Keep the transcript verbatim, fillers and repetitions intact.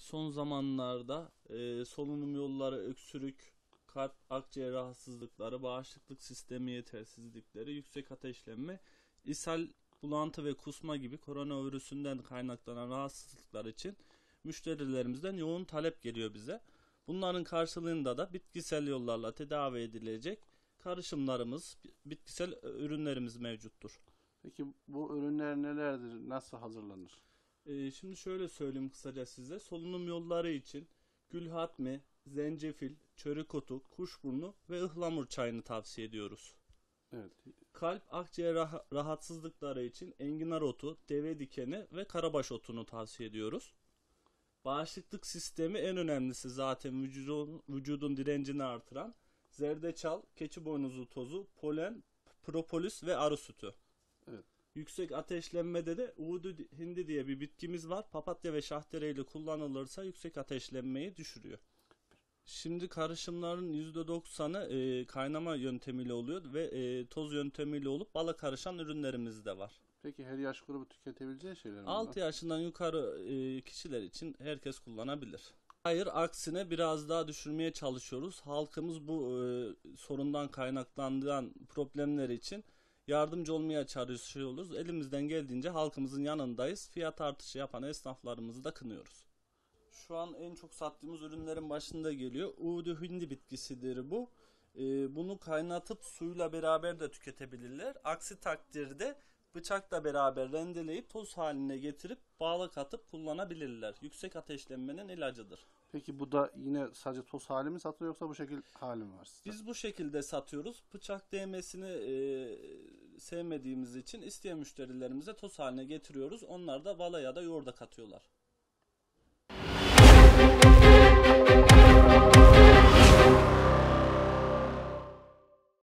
Son zamanlarda e, solunum yolları, öksürük, kalp, akciğer rahatsızlıkları, bağışıklık sistemi yetersizlikleri, yüksek ateşlenme, ishal, bulantı ve kusma gibi koronavirüsünden kaynaklanan rahatsızlıklar için müşterilerimizden yoğun talep geliyor bize. Bunların karşılığında da bitkisel yollarla tedavi edilecek karışımlarımız, bitkisel ürünlerimiz mevcuttur. Peki bu ürünler nelerdir? Nasıl hazırlanır? Ee, şimdi şöyle söyleyeyim kısaca size. Solunum yolları için gülhatmi, zencefil, çörek otu, kuşburnu ve ıhlamur çayını tavsiye ediyoruz. Evet. Kalp, akciğer rah rahatsızlıkları için enginar otu, deve dikeni ve karabaş otunu tavsiye ediyoruz. Bağışıklık sistemi en önemlisi zaten vücudun, vücudun direncini artıran zerdeçal, keçi boynuzu tozu, polen, propolis ve arı sütü. Evet. Yüksek ateşlenmede de Uğudu hindi diye bir bitkimiz var. Papatya ve şahtere ile kullanılırsa yüksek ateşlenmeyi düşürüyor. Şimdi karışımların yüzde doksanı e, kaynama yöntemiyle oluyor ve e, toz yöntemiyle olup bala karışan ürünlerimiz de var. Peki her yaş grubu tüketebileceği şeyler mi? altı yaşından yukarı e, kişiler için herkes kullanabilir. Hayır, aksine biraz daha düşürmeye çalışıyoruz. Halkımız bu e, sorundan kaynaklandıran problemler için yardımcı olmaya çalışıyoruz. Elimizden geldiğince halkımızın yanındayız. Fiyat artışı yapan esnaflarımızı da kınıyoruz. Şu an en çok sattığımız ürünlerin başında geliyor. Uğudu hindi bitkisidir bu. Ee, bunu kaynatıp suyla beraber de tüketebilirler. Aksi takdirde bıçakla beraber rendeleyip toz haline getirip bağla katıp kullanabilirler. Yüksek ateşlenmenin ilacıdır. Peki bu da yine sadece toz hali mi satılıyor yoksa bu şekil hali mi var size? Biz bu şekilde satıyoruz. Bıçak değmesini e, sevmediğimiz için isteyen müşterilerimize toz haline getiriyoruz. Onlar da balaya da yoğurda katıyorlar.